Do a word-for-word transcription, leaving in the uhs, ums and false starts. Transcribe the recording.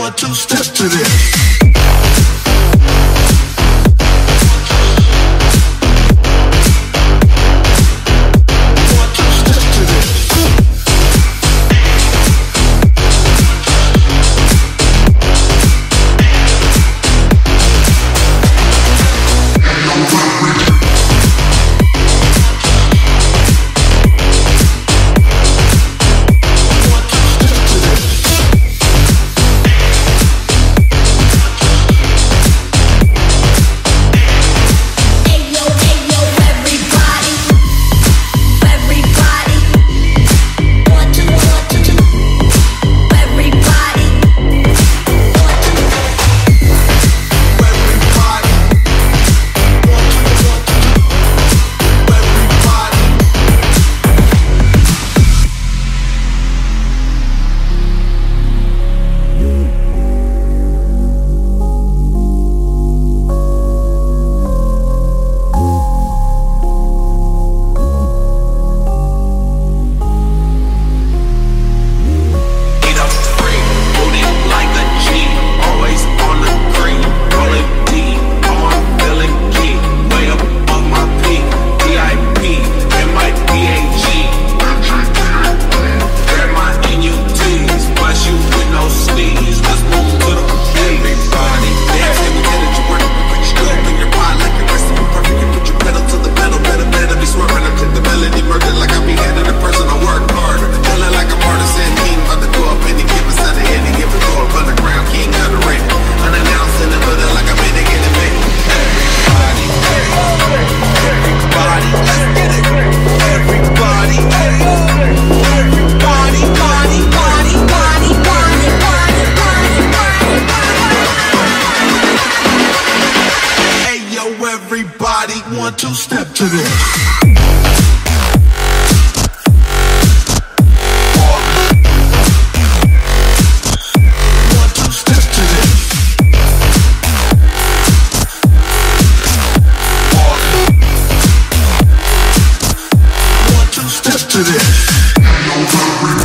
one, two steps to this. Everybody, one, two, step to this. One, two, step to this.